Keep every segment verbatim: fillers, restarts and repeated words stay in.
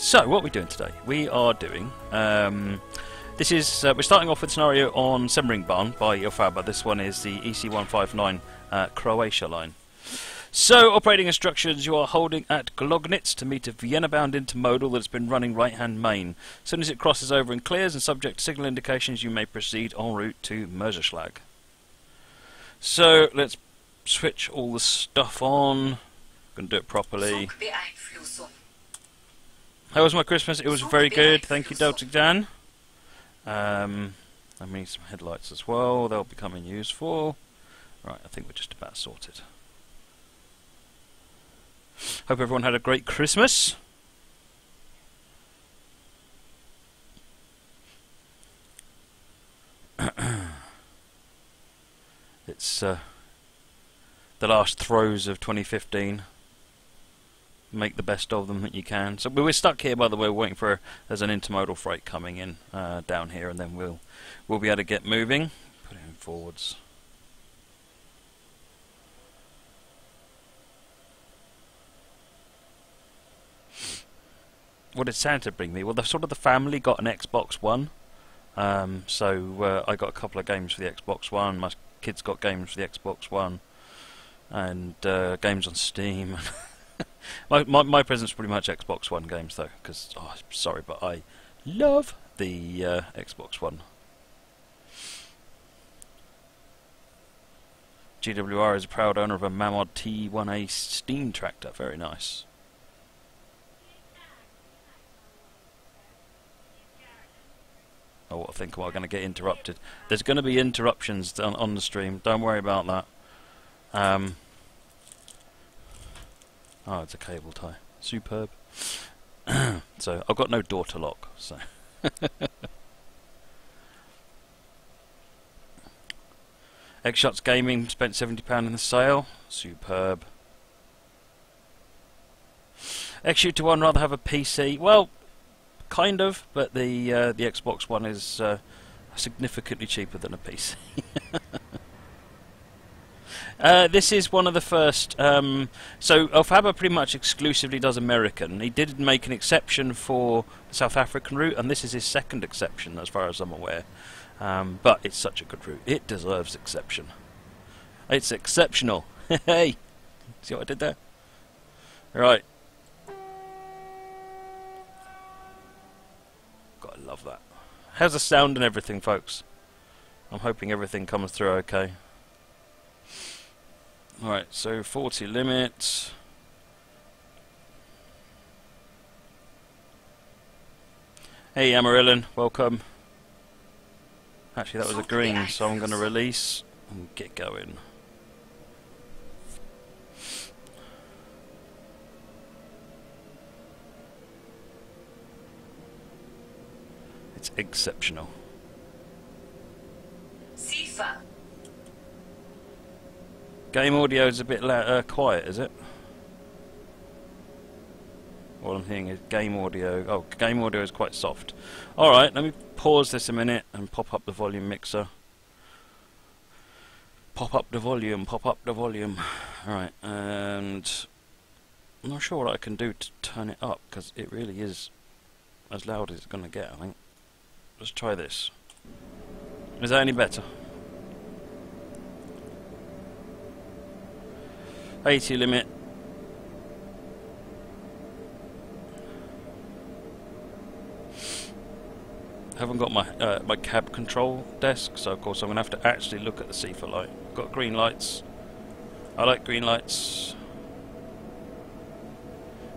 So what are we doing today? We are doing um, this is uh, we're starting off with a scenario on Semmeringbahn by Elphaba. This one is the E C one five nine uh, Croatia line. So, operating instructions, you are holding at Glognitz to meet a Vienna-bound intermodal that's been running right-hand main. As soon as it crosses over and clears and subject to signal indications, you may proceed en route to Merzschlag. So, let's switch all the stuff on. I'm going to do it properly. How was my Christmas? It was very good. Thank you, Delta Dan. Um, I need some headlights as well. They'll be coming useful. Right, I think we're just about sorted. Hope everyone had a great Christmas. It's uh, the last throes of twenty fifteen. Make the best of them that you can. So we're stuck here, by the way, waiting for there's an intermodal freight coming in uh, down here, and then we'll we'll be able to get moving. Put it in forwards. What did Santa bring me? Well, the sort of the family got an Xbox One, um, so uh, I got a couple of games for the Xbox One. My kids got games for the Xbox One, and uh, games on Steam. my, my my presents pretty much Xbox One games though, because oh, sorry, but I love the uh, Xbox One. G W R is a proud owner of a Mamod T one A steam tractor. Very nice. Oh, what I think we're going to get interrupted. There's going to be interruptions on, on the stream. Don't worry about that. Um, oh, it's a cable tie. Superb. So I've got no door to lock. So Xshots Gaming spent seventy pound in the sale. Superb. X U two one rather have a P C. Well. Kind of, but the uh, the Xbox One is uh, significantly cheaper than a P C. uh, this is one of the first. Um, so Elphaba pretty much exclusively does American. He did make an exception for the South African route, and this is his second exception, as far as I'm aware. Um, but it's such a good route; it deserves exception. It's exceptional. Hey, see what I did there? Right. Love that. How's the sound and everything, folks? I'm hoping everything comes through okay. Alright, so forty limit. Hey Amarillan, welcome. Actually that was a green, so I'm going to release and get going. It's exceptional. Sifa. Game audio is a bit la uh, quiet, is it? All I'm hearing is game audio. Oh, game audio is quite soft. All right, let me pause this a minute and pop up the volume mixer. Pop up the volume. Pop up the volume. All right, and I'm not sure what I can do to turn it up because it really is as loud as it's going to get, I think. Let's try this. Is that any better? eighty limit. I haven't got my uh, my cab control desk, so of course I'm gonna have to actually look at the C F A light. Got green lights. I like green lights.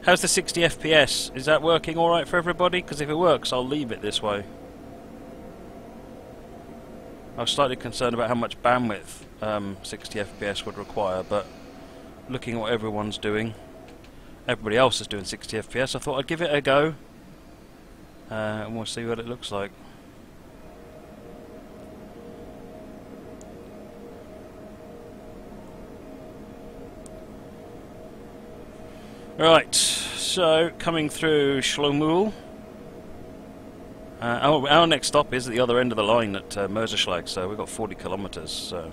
How's the sixty F P S? Is that working all right for everybody? Because if it works, I'll leave it this way. I was slightly concerned about how much bandwidth um, sixty F P S would require, but looking at what everyone's doing, everybody else is doing sixty F P S, I thought I'd give it a go, uh, and we'll see what it looks like. Right, so coming through Schlömul. Uh, our, our next stop is at the other end of the line at uh, Mürzzuschlag, so we've got forty kilometres. So.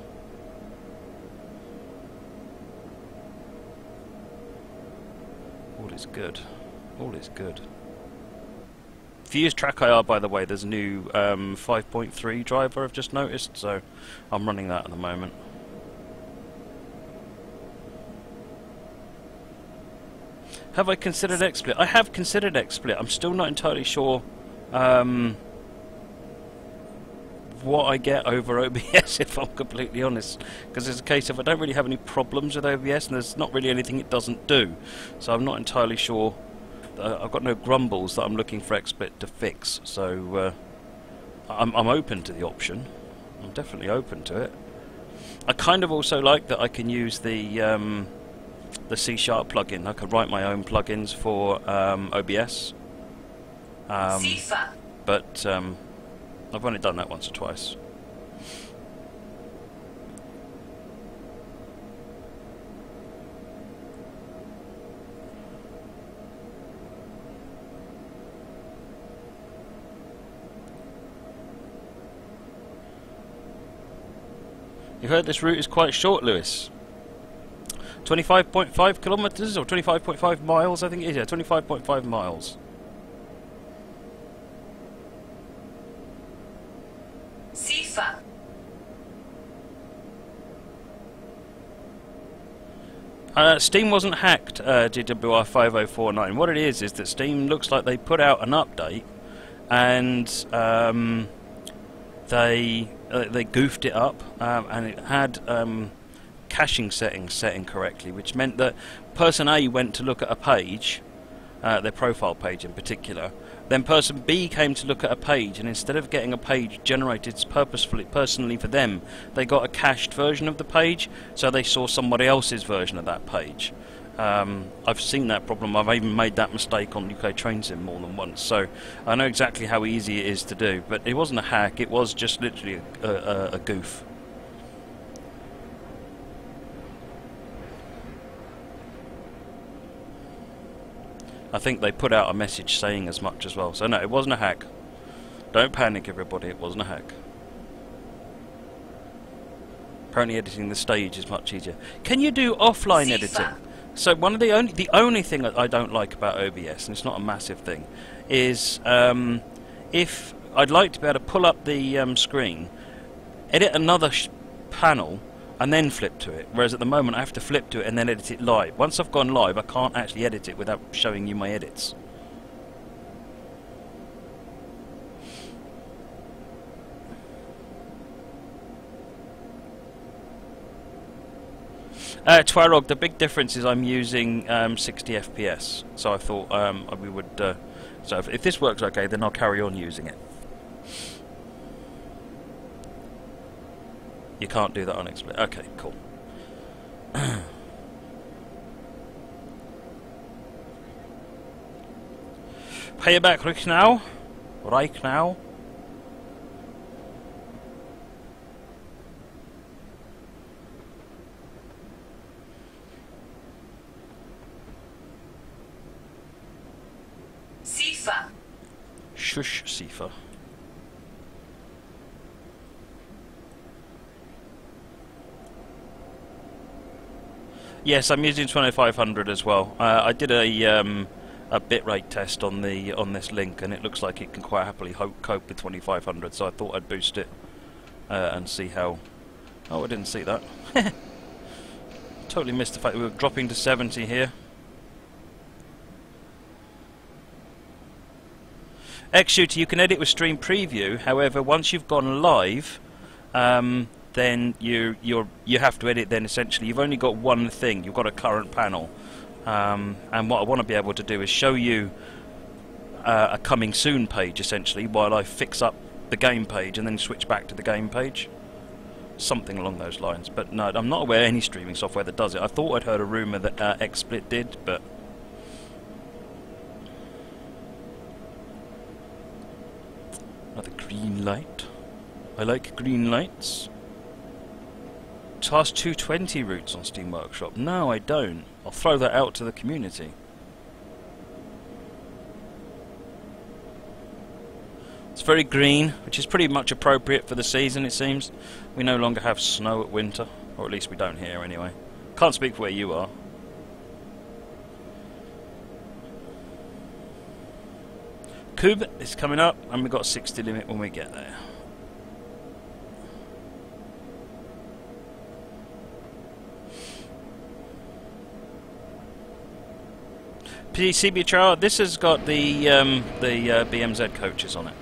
All is good. All is good. If you use TrackIR, by the way, there's a new um, five point three driver I've just noticed, so I'm running that at the moment. Have I considered XSplit? I have considered XSplit. I'm still not entirely sure um, what I get over O B S, if I'm completely honest. Because it's a case of I don't really have any problems with O B S, and there's not really anything it doesn't do. So I'm not entirely sure. Uh, I've got no grumbles that I'm looking for XSplit to fix. So uh, I'm, I'm open to the option. I'm definitely open to it. I kind of also like that I can use the... Um, the C sharp plugin. I could write my own plugins for um, O B S, um, but um, I've only done that once or twice. You heard this route is quite short, Lewis. twenty-five point five kilometers or twenty-five point five miles, I think it is, yeah, twenty-five point five miles. Sifa. Uh, Steam wasn't hacked, uh, G W R five oh four nine. What it is, is that Steam looks like they put out an update and um, they, uh, they goofed it up um, and it had... Um, caching settings set incorrectly, which meant that person A went to look at a page, uh, their profile page in particular, then person B came to look at a page, and instead of getting a page generated purposefully personally for them, they got a cached version of the page, so they saw somebody else's version of that page. Um, I've seen that problem. I've even made that mistake on U K Train Sim more than once, so I know exactly how easy it is to do, but it wasn't a hack, it was just literally a, a, a goof. I think they put out a message saying as much as well. So no, it wasn't a hack. Don't panic, everybody. It wasn't a hack. Apparently, editing the stage is much easier. Can you do offline FIFA. editing? So one of the only the only thing that I don't like about O B S, and it's not a massive thing, is um, if I'd like to be able to pull up the um, screen, edit another sh panel. And then flip to it, whereas at the moment I have to flip to it and then edit it live. Once I've gone live, I can't actually edit it without showing you my edits. Uh, Twarog, the big difference is I'm using um, sixty F P S, so I thought um, we would... Uh, so if, if this works okay, then I'll carry on using it. You can't do that on XSplit. Okay, cool. Payback Reich now. Reich now. Sifa. Shush, Sifa. Yes, I'm using twenty-five hundred as well. Uh, I did a um, a bitrate test on the on this link, and it looks like it can quite happily ho cope with twenty-five hundred. So I thought I'd boost it uh, and see how. Oh, I didn't see that. Totally missed the fact that we were dropping to seventy here. XShooter, you can edit with Stream Preview. However, once you've gone live. Um, then you you're you have to edit. Then essentially you've only got one thing, you've got a current panel, um, and what I want to be able to do is show you uh, a coming soon page essentially while I fix up the game page and then switch back to the game page, something along those lines. But no, I'm not aware of any streaming software that does it. I thought I'd heard a rumour that uh, XSplit did, but another green light. I like green lights. Task two twenty routes on Steam Workshop. No, I don't. I'll throw that out to the community. It's very green, which is pretty much appropriate for the season, it seems. We no longer have snow at winter, or at least we don't here anyway. Can't speak for where you are. Kub is coming up, and we've got a sixty limit when we get there. P C B trial. This has got the um, the uh, B M Z coaches on it.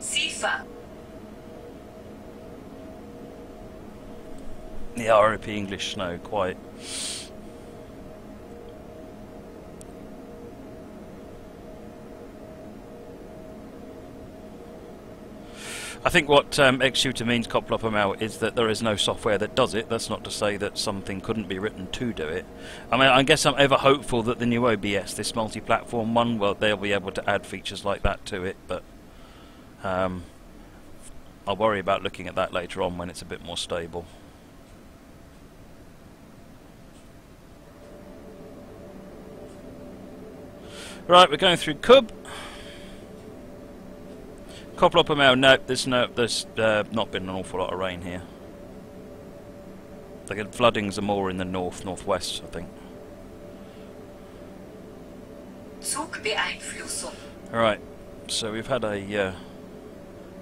C I F A. The R O P English snow, quite. I think what um, X-Shooter means, Koplopomel, is that there is no software that does it. That's not to say that something couldn't be written to do it. I mean, I guess I'm ever hopeful that the new O B S, this multi-platform one, well, they'll be able to add features like that to it, but um, I'll worry about looking at that later on when it's a bit more stable. Right, we're going through Cub. Koplopomel, nope, there's, no, there's uh, not been an awful lot of rain here. The floodings are more in the north, northwest, I think. Zugbeeinflussung. Alright, so we've had a uh,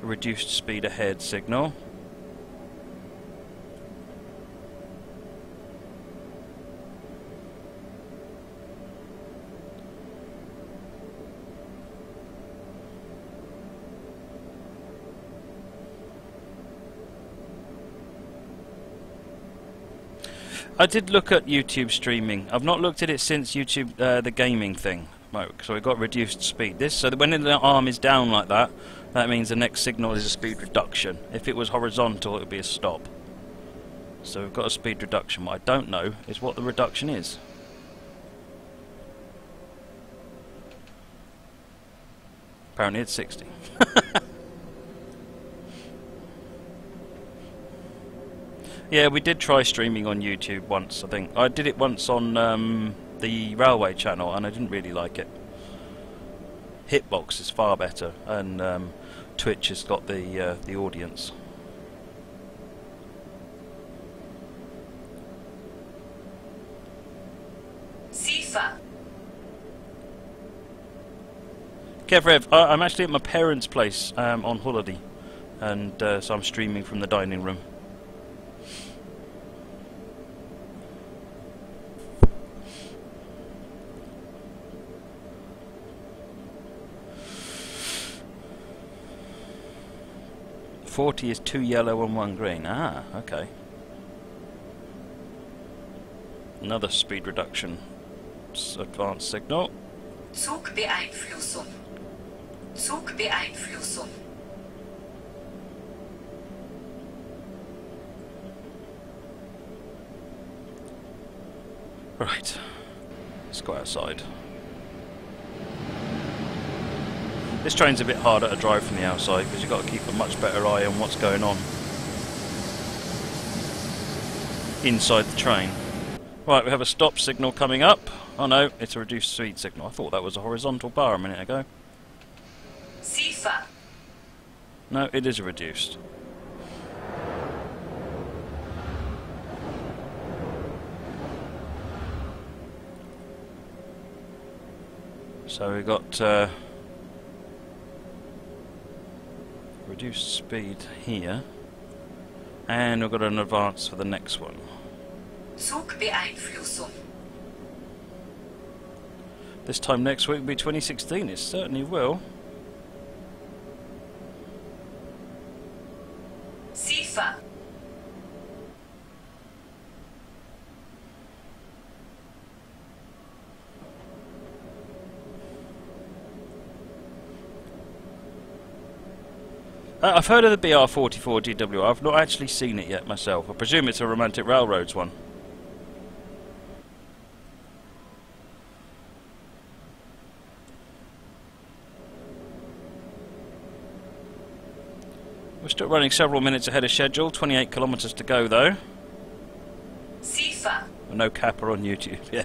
reduced speed ahead signal. I did look at YouTube streaming. I've not looked at it since YouTube, uh, the gaming thing. Right, so we've got reduced speed. This, so that when the arm is down like that, that means the next signal is a speed reduction. If it was horizontal, it would be a stop. So we've got a speed reduction. What I don't know is what the reduction is. Apparently it's sixty. Yeah, we did try streaming on YouTube once, I think. I did it once on um, the railway channel, and I didn't really like it. Hitbox is far better, and um, Twitch has got the, uh, the audience. C I F A. Kevrev, I I'm actually at my parents' place um, on holiday, and uh, so I'm streaming from the dining room. forty is two yellow and one green. Ah, okay. Another speed reduction advanced signal. Zugbeeinflussung. Zugbeeinflussung. Right. Let's go outside. This train's a bit harder to drive from the outside because you've got to keep a much better eye on what's going on inside the train. Right, we have a stop signal coming up. Oh no, it's a reduced speed signal. I thought that was a horizontal bar a minute ago. C I F A. No, it is a reduced. So we've got... Uh, reduced speed here, and we've got an advance for the next one. Zugbeeinflussung. This time next week will be twenty sixteen, it certainly will. C I F A. Uh, I've heard of the B R forty-four G W R, I've not actually seen it yet myself. I presume it's a Romantic Railroads one. We're still running several minutes ahead of schedule, twenty-eight kilometres to go though. C I F A. No Kappa on YouTube, yeah.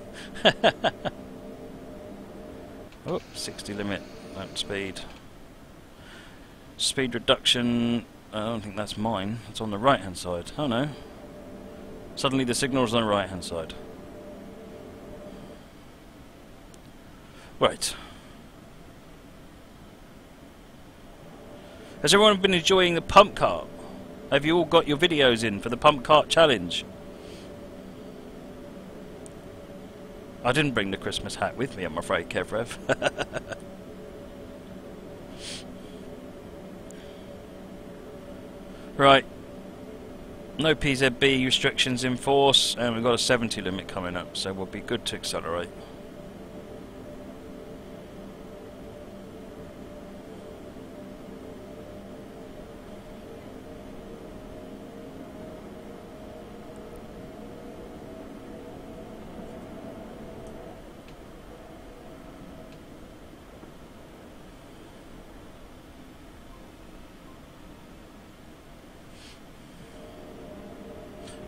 Oh, sixty limit, that speed. Speed reduction, I don't think that's mine, it's on the right hand side. Oh no, Suddenly the signal is on the right hand side. Right. Has everyone been enjoying the pump cart? Have you all got your videos in for the pump cart challenge? I didn't bring the Christmas hat with me, I'm afraid, Kevrev. Right. No P Z B restrictions in force, and we've got a seventy limit coming up, so we'll be good to accelerate.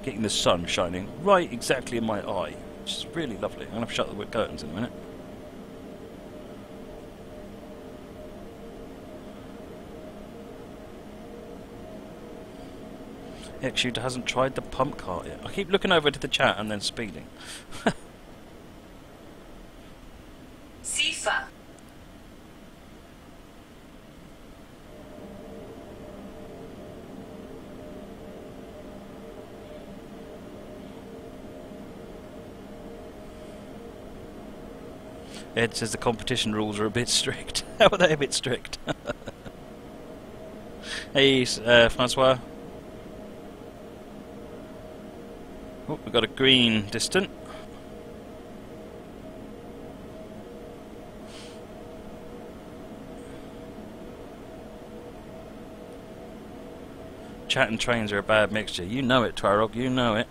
Getting the sun shining right exactly in my eye, which is really lovely. I'm going to shut the curtains in a minute. X-Shooter hasn't tried the pump cart yet. I keep looking over to the chat and then speeding. Sifa. Ed says the competition rules are a bit strict. How are they a bit strict? Hey, uh, Francois. Oh, we've got a green distant. Chat and trains are a bad mixture. You know it, Twarog. You know it.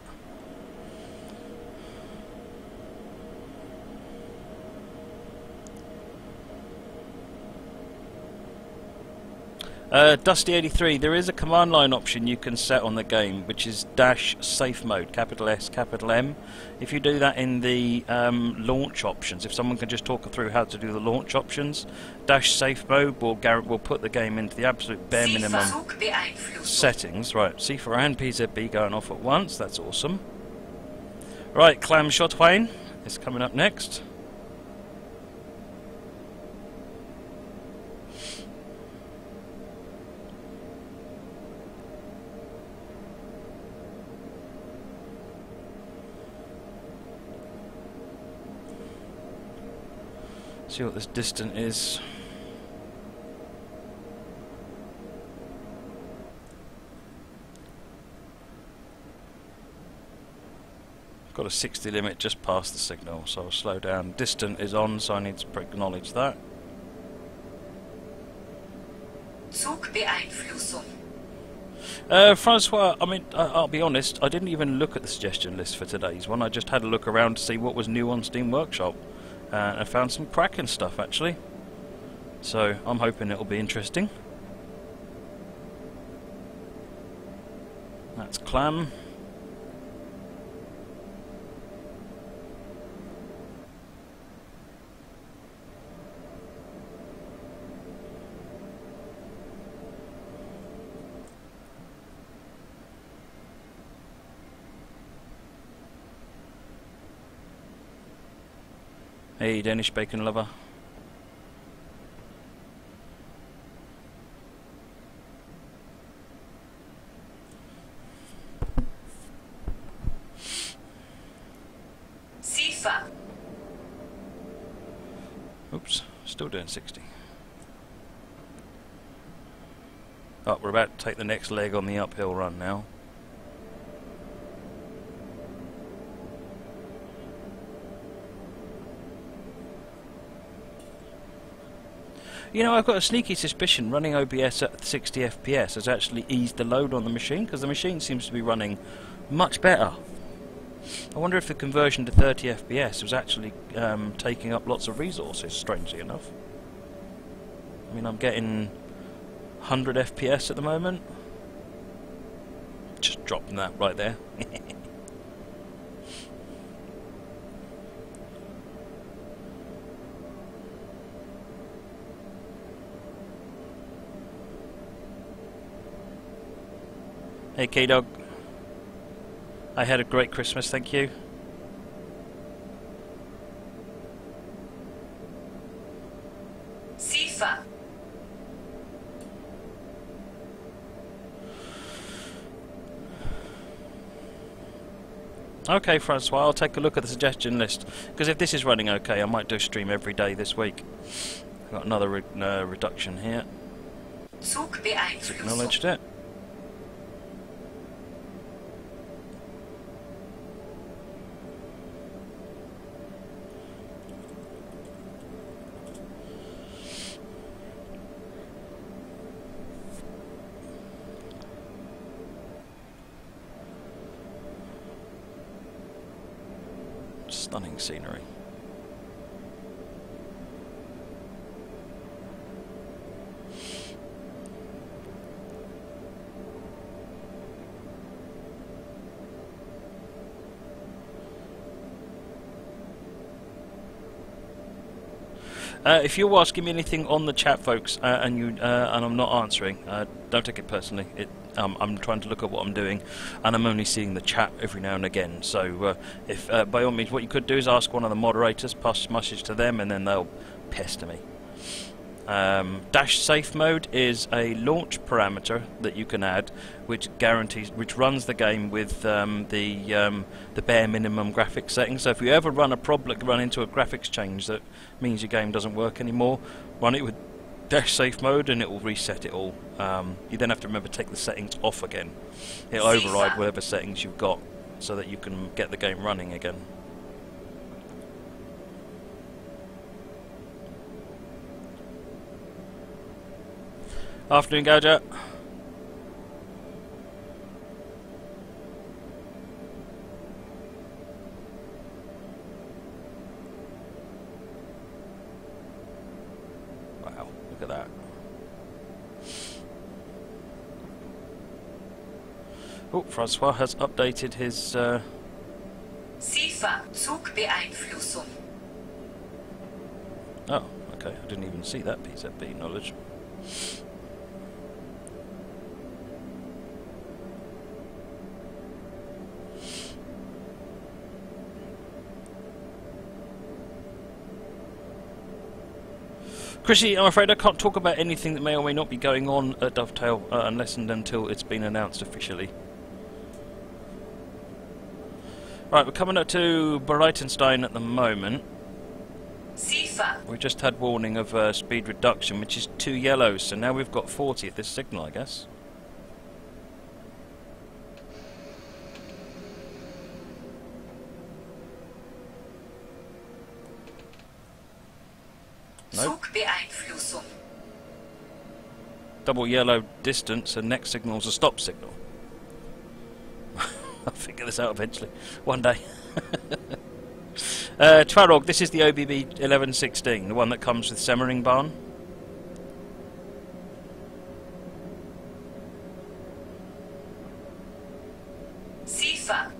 Uh, Dusty eighty-three, there is a command line option you can set on the game, which is dash safe mode, capital S, capital M. If you do that in the um, launch options, if someone can just talk through how to do the launch options, dash safe mode will, will put the game into the absolute bare minimum settings. Right, C four and P Z B going off at once, that's awesome. Right, Klamm-Schottwien is coming up next. See what this distance is. Got a sixty limit just past the signal, so I'll slow down. Distance is on, so I need to acknowledge that. Zugbeeinflussung. Uh, Francois, I mean, I I'll be honest, I didn't even look at the suggestion list for today's one. I just had a look around to see what was new on Steam Workshop. Uh, I found some cracking stuff actually, so I'm hoping it'll be interesting. That's Klamm. Hey, Danish bacon lover. Sifa. Oops, still doing sixty. Oh, we're about to take the next leg on the uphill run now. You know, I've got a sneaky suspicion running O B S at sixty F P S has actually eased the load on the machine, because the machine seems to be running much better. I wonder if the conversion to thirty F P S was actually um, taking up lots of resources, strangely enough. I mean, I'm getting one hundred F P S at the moment. Just dropping that right there. Hey K-Dog. I had a great Christmas, thank you. Sifa. Okay, Francois, I'll take a look at the suggestion list, because if this is running okay, I might do a stream every day this week. I've got another re uh, reduction here. Zugbeeinflussung. Acknowledged it. Stunning scenery. Uh, if you're asking me anything on the chat, folks, uh, and you uh, and I'm not answering, uh, don't take it personally. It, um, I'm trying to look at what I'm doing, and I'm only seeing the chat every now and again. So, uh, if uh, by all means, what you could do is ask one of the moderators, pass message to them, and then they'll pester me. Um, dash safe mode is a launch parameter that you can add, which guarantees, which runs the game with um, the um, the bare minimum graphics settings. So if you ever run a problem, run into a graphics change that means your game doesn't work anymore, run it with dash safe mode and it will reset it all. Um, you then have to remember to take the settings off again. It'll override whatever settings you've got, so that you can get the game running again. Afternoon, Gadget. Wow, look at that. Oh, Francois has updated his uh Sifa Zugbeeinflussung. Oh, okay. I didn't even see that P Z B knowledge. Chrissy, I'm afraid I can't talk about anything that may or may not be going on at Dovetail uh, unless and until it's been announced officially. Right, we're coming up to Breitenstein at the moment. Sifa. We just had warning of uh, speed reduction, which is two yellows, so now we've got forty at this signal, I guess. Nope. Double yellow distance, and next signal's a stop signal. I'll figure this out eventually, one day. uh, Twarog, this is the O B B eleven sixteen, the one that comes with Semmeringbahn. Sifa.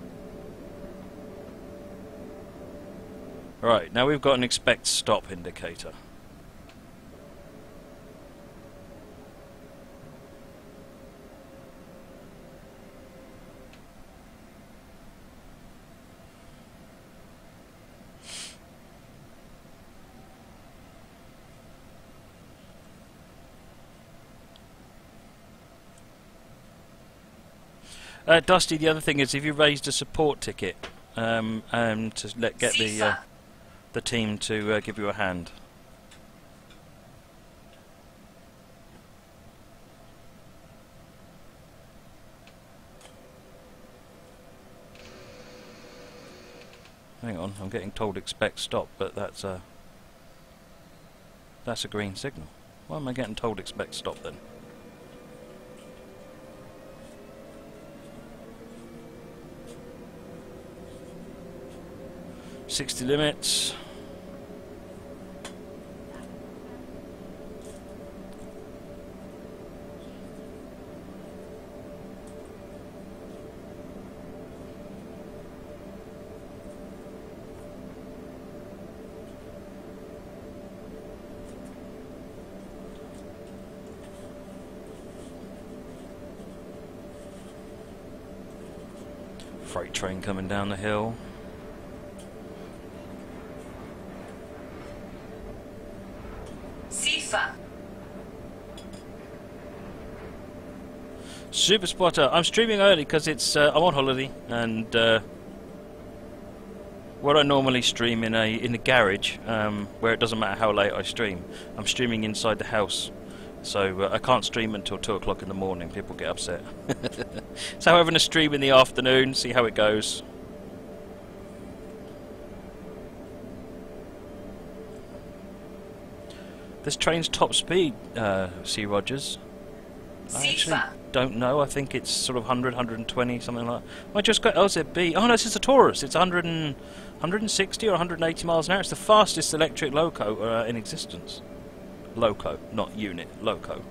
Right, now we've got an expect stop indicator. Uh, Dusty, the other thing is, if you raised a support ticket, um, um, to let get the uh, the team to uh, give you a hand. Hang on, I'm getting told expect stop, but that's a that's a green signal. Why am I getting told expect stop then? sixty limits. freight train coming down the hill. Sifa. Super spotter, I'm streaming early because it's uh, I'm on holiday, and uh, where I normally stream in a in the garage, um, where it doesn't matter how late I stream, I'm streaming inside the house. So uh, I can't stream until two o'clock in the morning. People get upset. So I'm having a stream in the afternoon. See how it goes. This train's top speed, uh, C. Rogers. I actually don't know. I think it's sort of one hundred, one hundred twenty, something like that. I just got L Z B. Oh no, this is a Taurus. It's one hundred, one hundred sixty or one hundred eighty miles an hour. It's the fastest electric loco uh, in existence. Loco, not unit, loco.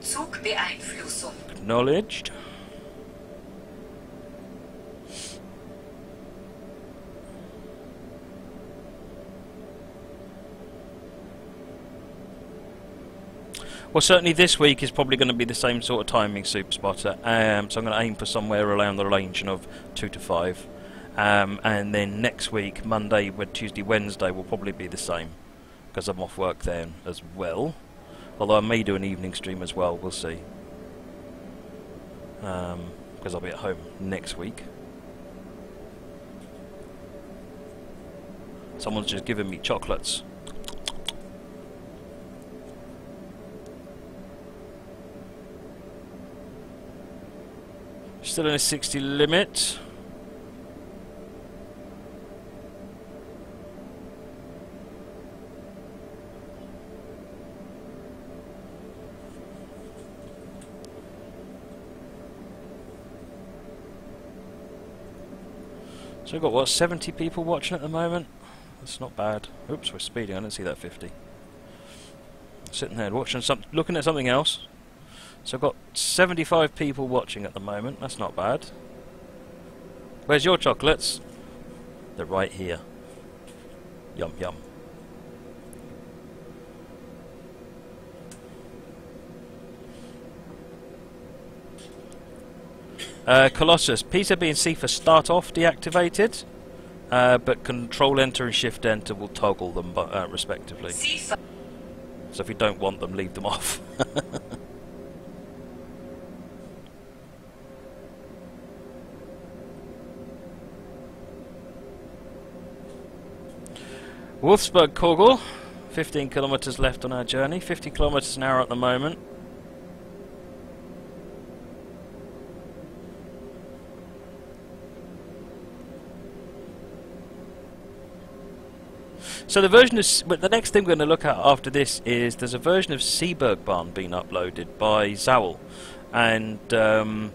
Zugbeeinflussung. Acknowledged. Well, certainly this week is probably going to be the same sort of timing, Superspotter. Um, so I'm going to aim for somewhere around the range of two to five, um, and then next week, Monday, Tuesday, Wednesday, will probably be the same because I'm off work then as well. Although I may do an evening stream as well. We'll see, because um, I'll be at home next week. Someone's just given me chocolates. Still in a sixty limit. So we've got what, seventy people watching at the moment? That's not bad. Oops, we're speeding, I didn't see that fifty. Sitting there watching something, looking at something else. So I've got seventy-five people watching at the moment, that's not bad. Where's your chocolates? They're right here. Yum yum. Uh, Colossus, P Z B and C for start off deactivated, uh, but Control Enter and Shift Enter will toggle them bu uh, respectively. C F A. So if you don't want them, leave them off. Wolfsburg Kogel, fifteen kilometres left on our journey, fifty kilometres an hour at the moment. So the version of, but the next thing we're going to look at after this is there's a version of Semmeringbahn being uploaded by Zowel, and um,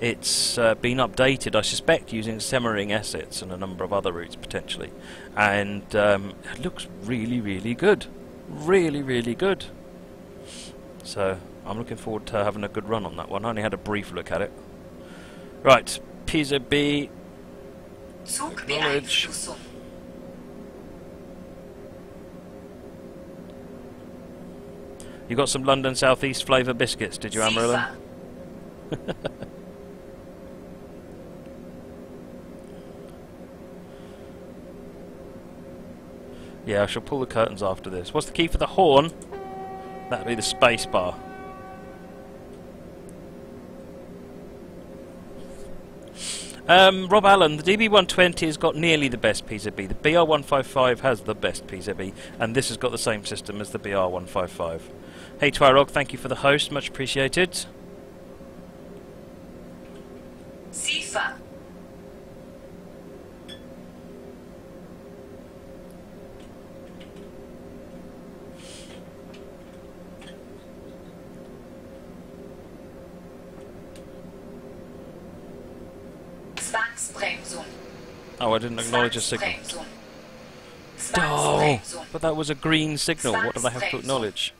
it's uh, been updated, I suspect, using Semmering assets and a number of other routes potentially, and um, it looks really, really good, really, really good. So I'm looking forward to having a good run on that one. I only had a brief look at it. Right, P Z B. Acknowledge. You got some London Southeast flavour biscuits, did you, Amarillo? Yeah, I shall pull the curtains after this. What's the key for the horn? That'd be the space bar. Um, Rob Allen, the D B one twenty has got nearly the best P Z B. The B R one fifty-five has the best P Z B, and this has got the same system as the B R one fifty-five. Hey Twirog, thank you for the host, much appreciated. Sifa. Oh, I didn't acknowledge a signal. Oh, but that was a green signal. What did I have to acknowledge?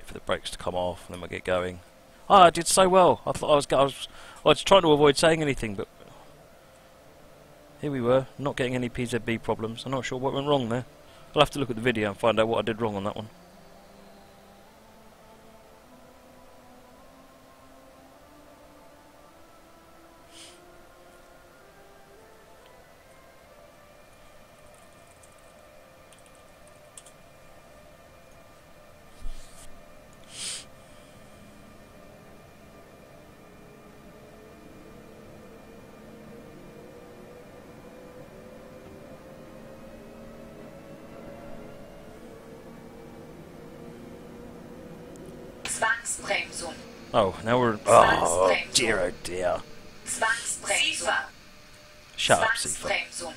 Wait for the brakes to come off, and then we'll get going. Ah, oh, I did so well. I thought I was, I was, I was trying to avoid saying anything, but here we were, not getting any P Z B problems. I'm not sure what went wrong there. I'll have to look at the video and find out what I did wrong on that one. Oh, now we're... Oh, dear, oh dear. Shut up, Siefer.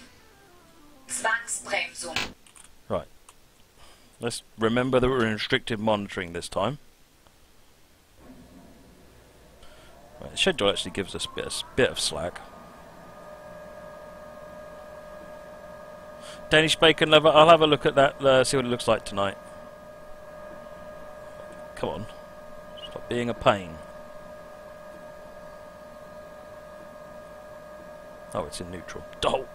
Right. Let's remember that we're in restricted monitoring this time. Right, the schedule actually gives us a bit, a bit of slack. Danish Bacon Lover, I'll have a look at that, uh, see what it looks like tonight. Come on. Being a pain. Oh, it's in neutral. Oh.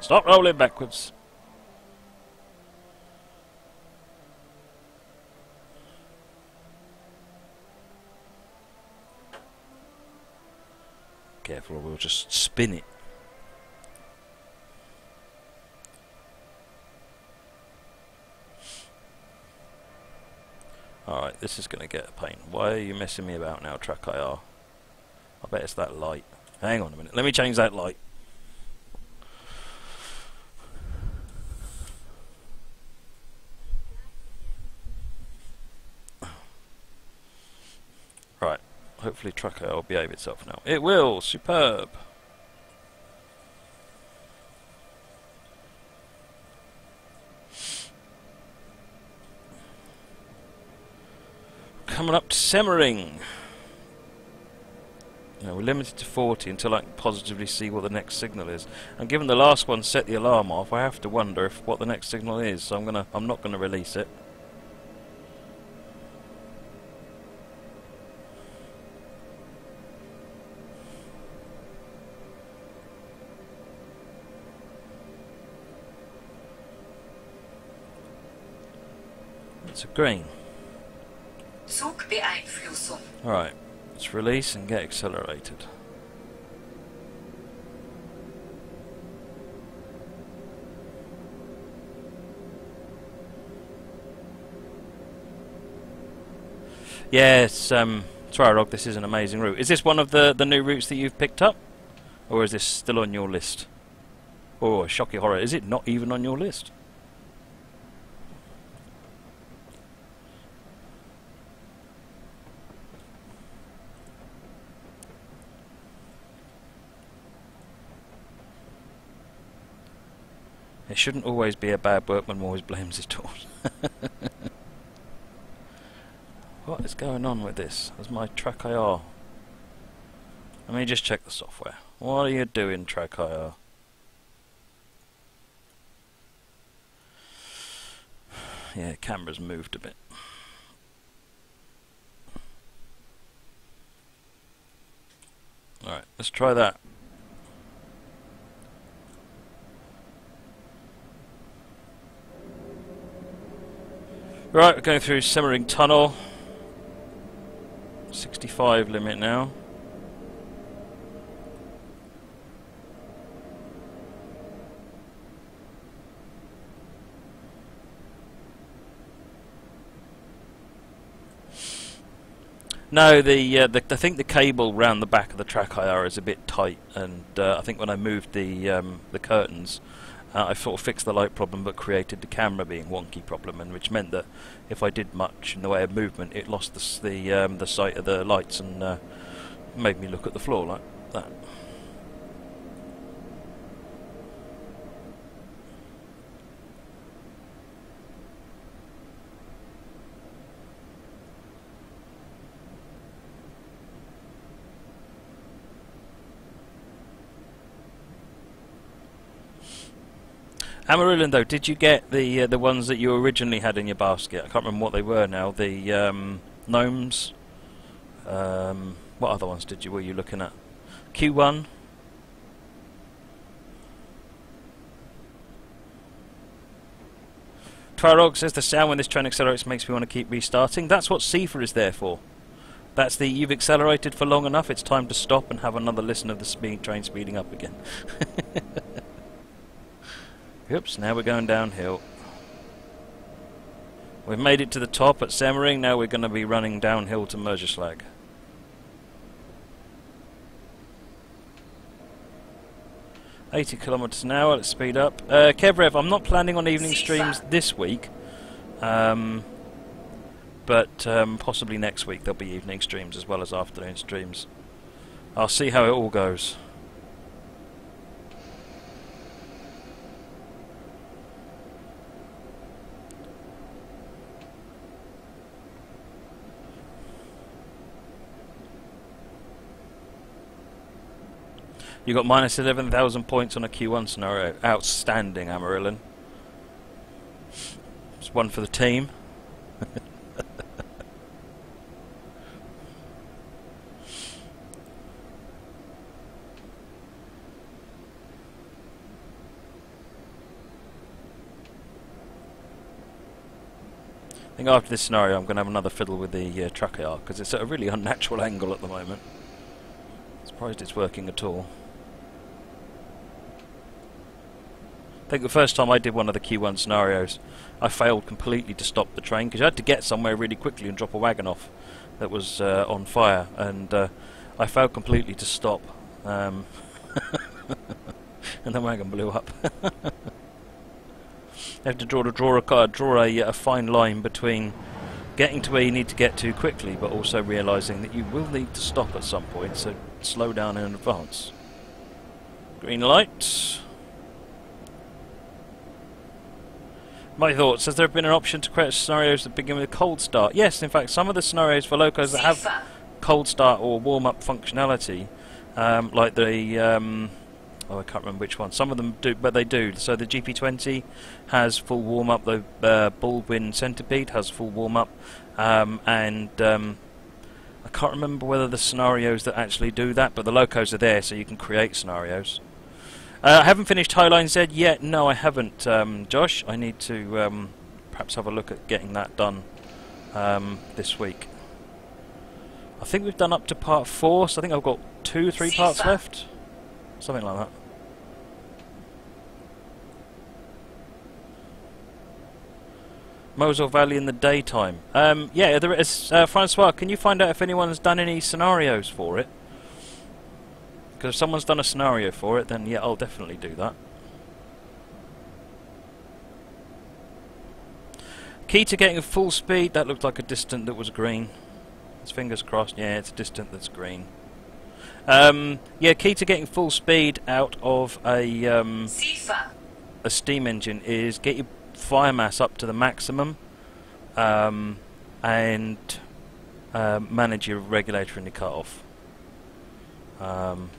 Stop rolling backwards. Careful, or we'll just spin it. Alright, this is going to get a pain. Why are you messing me about now, TrackIR? I bet it's that light. Hang on a minute, let me change that light. Right, hopefully TrackIR will behave itself now. It will! Superb! Coming up to Semmering. Now we're limited to forty until I can positively see what the next signal is. And given the last one set the alarm off, I have to wonder if what the next signal is. So I'm gonna, I'm not gonna release it. It's a green. Zugbeeinflussung. Alright, let's release and get accelerated. Yes, um, Tyrog, this is an amazing route. Is this one of the, the new routes that you've picked up? Or is this still on your list? Oh, shocking horror, is it not even on your list? It shouldn't always be a bad workman who always blames his tools. What is going on with this? That's my TrackIR. Let me just check the software. What are you doing, TrackIR? Yeah, camera's moved a bit. Alright, let's try that. Right, we're going through Semmering Tunnel. sixty-five limit now. No, the, uh, the I think the cable round the back of the TrackIR is a bit tight, and uh, I think when I moved the um, the curtains. Uh, I sort of fixed the light problem but created the camera being wonky problem, and which meant that if I did much in the way of movement, it lost the the, um, the sight of the lights and uh, made me look at the floor like that. Amarillan, though, did you get the uh, the ones that you originally had in your basket? I can't remember what they were now. The um, gnomes. Um, what other ones did you were you looking at? Q one. Twarog says the sound when this train accelerates makes me want to keep restarting. That's what C I F A is there for. That's the you've accelerated for long enough, it's time to stop and have another listen of the speed train speeding up again. Oops, now we're going downhill. We've made it to the top at Semmering, now we're going to be running downhill to Merzschlag. eighty kilometres an hour, let's speed up. Uh, Kevrev, I'm not planning on evening streams this week, um, but um, possibly next week there'll be evening streams as well as afternoon streams. I'll see how it all goes. You got minus eleven thousand points on a Q one scenario. Outstanding, Amarillan. It's one for the team. I think after this scenario I'm going to have another fiddle with the uh, TrackIR because it's at a really unnatural angle at the moment. Surprised it's working at all. I think the first time I did one of the Q one scenarios, I failed completely to stop the train because I had to get somewhere really quickly and drop a wagon off that was uh, on fire, and uh, I failed completely to stop, um, and the wagon blew up. I have to draw to draw a draw a, a fine line between getting to where you need to get to quickly, but also realising that you will need to stop at some point. So slow down in advance. Green light. My thoughts, has there been an option to create scenarios that begin with a cold start? Yes, in fact, some of the scenarios for locos that have cold start or warm-up functionality, um, like the, um, oh, I can't remember which one, some of them do, but they do. So the G P twenty has full warm-up, the uh, Baldwin Centipede has full warm-up, um, and um, I can't remember whether the scenarios that actually do that, but the locos are there so you can create scenarios. Uh, I haven't finished Highline Z yet. No, I haven't, um, Josh. I need to um, perhaps have a look at getting that done um, this week. I think we've done up to part four, so I think I've got two or three parts left. Something like that. Mosel Valley in the daytime. Um, yeah, there is, uh, Francois, can you find out if anyone's done any scenarios for it? Because if someone's done a scenario for it, then yeah, I'll definitely do that. Key to getting full speed, that looked like a distant that was green. It's fingers crossed, yeah, it's a distant that's green. Um, yeah, key to getting full speed out of a, um, a steam engine is get your fire mass up to the maximum um, and uh, manage your regulator and your cut-off. Um,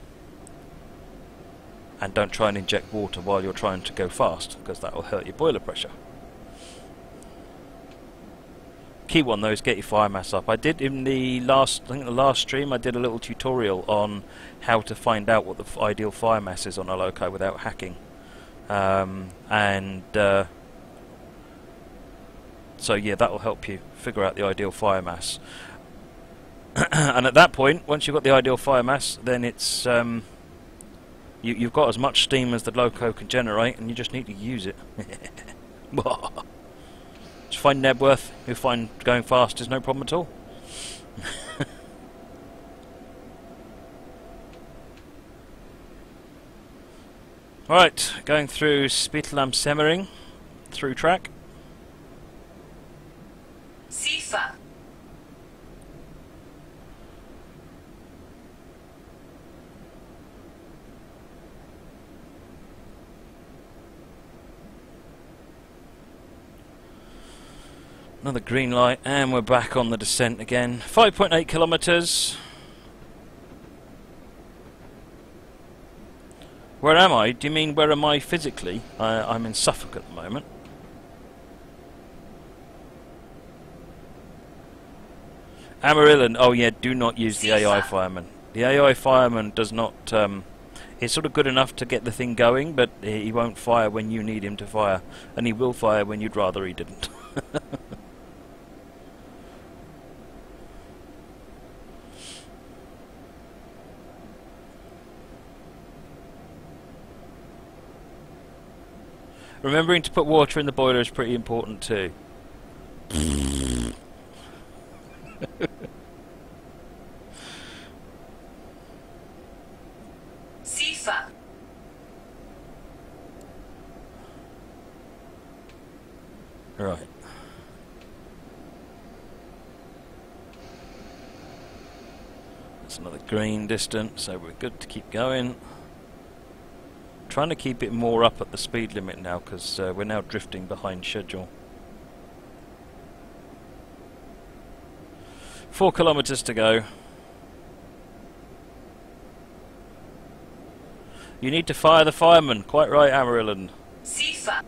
and don't try and inject water while you're trying to go fast, because that will hurt your boiler pressure. Key one though is get your fire mass up. I did in the last, I think the last stream, I did a little tutorial on how to find out what the f ideal fire mass is on a loco without hacking. Um, and uh, so yeah, that will help you figure out the ideal fire mass. And at that point, once you've got the ideal fire mass, then it's um, you, you've got as much steam as the loco can generate, and you just need to use it. Just find Nebworth, you'll find going fast is no problem at all. Alright, going through Spital am Semmering, through track. Sifa. Another green light, and we're back on the descent again. five point eight kilometres. Where am I? Do you mean where am I physically? Uh, I'm in Suffolk at the moment. Amarillan, oh yeah, do not use the A I fireman. The A I fireman does not... Um, it's sort of good enough to get the thing going, but he won't fire when you need him to fire. And he will fire when you'd rather he didn't. Remembering to put water in the boiler is pretty important too. Sifa. Right. That's another green distance, so we're good to keep going. Trying to keep it more up at the speed limit now, because uh, we're now drifting behind schedule. Four kilometres to go. You need to fire the fireman. Quite right, Amarillan. Sifa.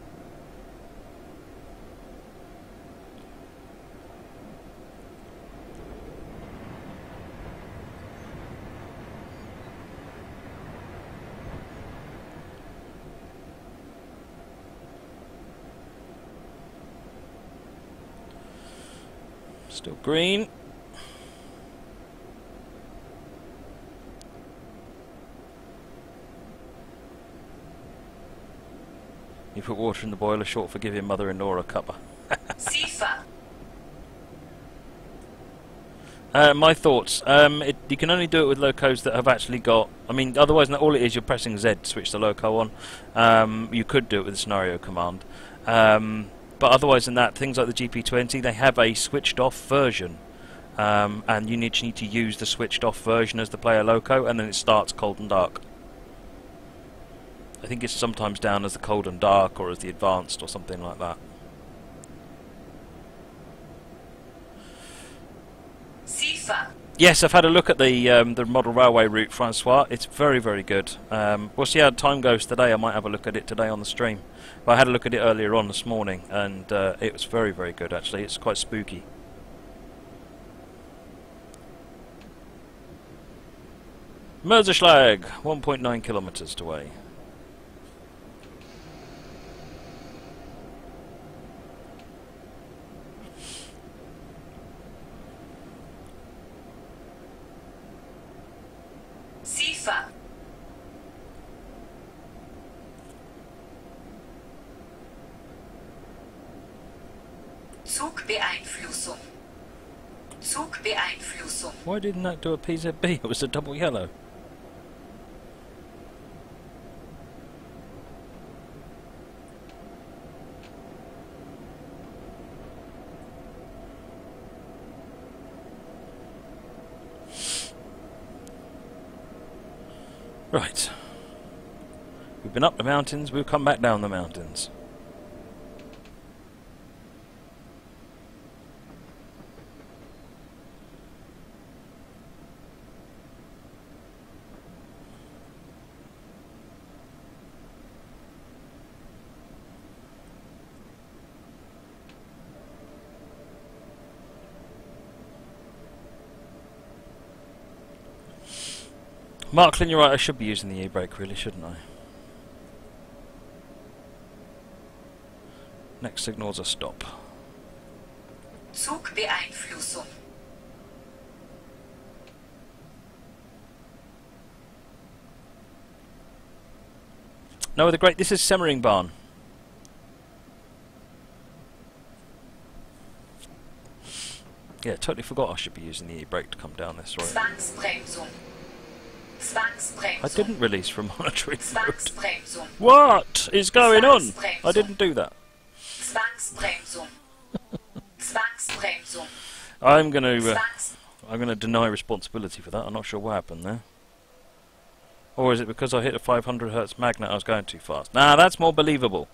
Still green. You put water in the boiler, short for giving mother-in-law a cuppa. uh, my thoughts. Um, it, you can only do it with locos that have actually got... I mean, otherwise all it is, you're pressing Z to switch the loco on. Um, you could do it with the scenario command. Um, But otherwise than that, things like the G P twenty, they have a switched-off version. Um, and you need, you need to use the switched-off version as the player loco, and then it starts cold and dark. I think it's sometimes down as the cold and dark, or as the advanced, or something like that. C I F A. Yes, I've had a look at the um, the model railway route, Francois. It's very, very good. Um, we'll see how time goes today. I might have a look at it today on the stream. But I had a look at it earlier on this morning, and uh, it was very, very good, actually. It's quite spooky. Mürzzuschlag, one point nine kilometres away. Sifa. Zugbeeinflussung. Zugbeeinflussung. Why didn't that do a P Z B? It was a double yellow. Right. We've been up the mountains, we'll come back down the mountains. Marklin, you're right, I should be using the e-brake really, shouldn't I? Next signal's a stop. Zugbeeinflussung. No, the great, this is Semmeringbahn. Yeah, totally forgot I should be using the e-brake to come down this road. I didn't release from monitoring. What is going on? I didn't do that. I'm gonna, uh, I'm gonna deny responsibility for that. I'm not sure what happened there. Or is it because I hit a five hundred hertz magnet? I was going too fast. Nah, that's more believable.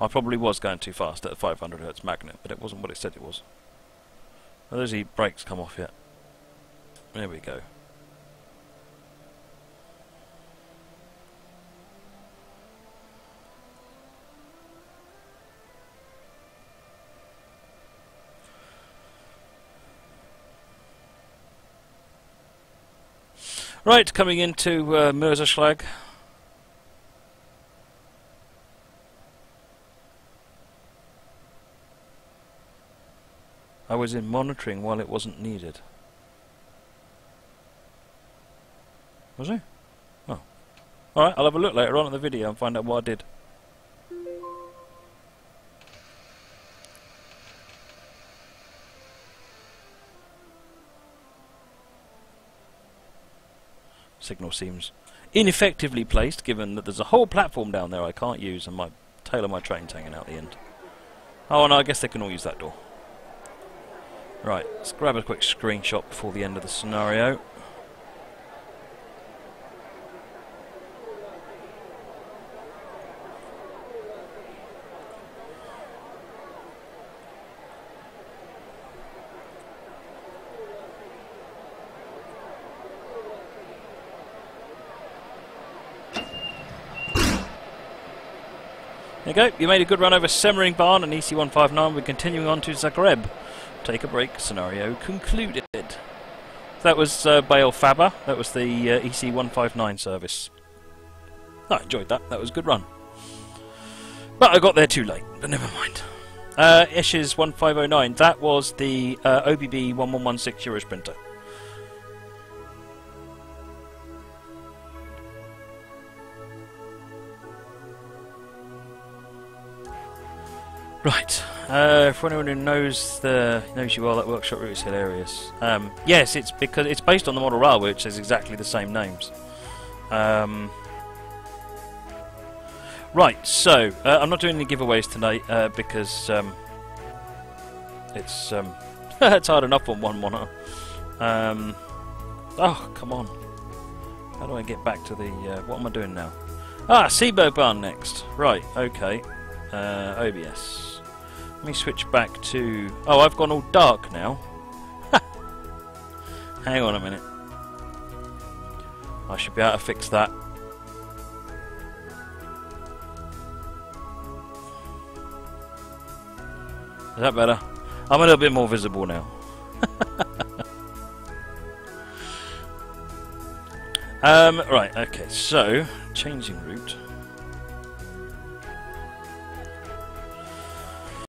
I probably was going too fast at a five hundred hertz magnet, but it wasn't what it said it was. Have those e-brakes come off yet? There we go. Right, coming into uh, Mürzzuschlag. I was in monitoring while it wasn't needed. Was I? Oh. Alright, I'll have a look later on at the video and find out what I did. Signal seems ineffectively placed, given that there's a whole platform down there I can't use and my tail of my train's hanging out the end. Oh, and I guess they can all use that door. Right, let's grab a quick screenshot before the end of the scenario. There you go, you made a good run over Semmeringbahn and E C one five nine. We're continuing on to Zagreb. Take a break, scenario concluded. That was uh, by Elphaba, that was the uh, E C one five nine service. I enjoyed that, that was a good run. But I got there too late, but never mind. Uh, Esches one five oh nine, that was the uh, O B B eleven sixteen Euro Sprinter. Right, uh, for anyone who knows the knows you well, that workshop route is hilarious. Um, yes, it's because it's based on the model railway, which has exactly the same names. Um, right, so uh, I'm not doing any giveaways tonight uh, because um, it's um, it's hard enough on one monitor. Um, oh come on! How do I get back to the? Uh, what am I doing now? Ah, Sebo Barn next. Right, okay. Uh, O B S. Let me switch back to... Oh, I've gone all dark now. Hang on a minute. I should be able to fix that. Is that better? I'm a little bit more visible now. um, right, okay, so... Changing route...